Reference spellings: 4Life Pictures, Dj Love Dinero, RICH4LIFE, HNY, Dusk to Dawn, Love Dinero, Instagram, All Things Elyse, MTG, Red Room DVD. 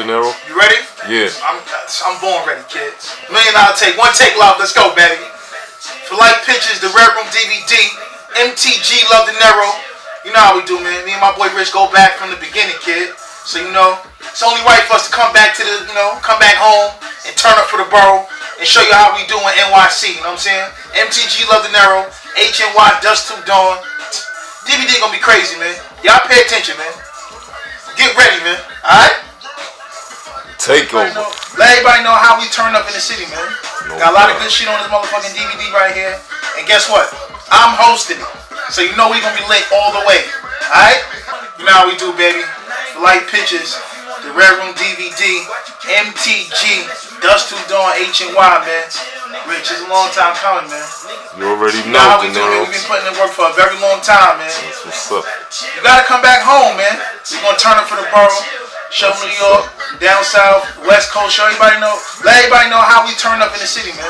Dinero. You ready? Yeah. I'm born ready, kids. $1 million take. One take, love. Let's go, baby. 4Life Pictures, the Red Room DVD, MTG, Love Dinero. You know how we do, man. Me and my boy Rich go back from the beginning, kid. So, you know, it's only right for us to come back to the, you know, come back home and turn up for the borough and show you how we do in NYC. You know what I'm saying? MTG, Love Dinero, HNY, Dusk to Dawn. DVD gonna be crazy, man. Y'all pay attention, man. Get ready, man. Alright? Takeover. Let everybody know how we turn up in the city, man. Got a lot of good shit on this motherfucking DVD right here. And guess what? I'm hosting it. So you know we gonna be lit all the way. Alright? You know how we do, baby. 4Life Pictures, the Red Room DVD, MTG, Dusk to Dawn, HNY, man. Rich, it's a long time coming, man. You already know, how we do, man. We've been putting in work for a very long time, man. That's what's up. You gotta come back home, man. We're gonna turn up for the borough. Show New York, down south, west coast. Show everybody know. Let everybody know how we turn up in the city, man.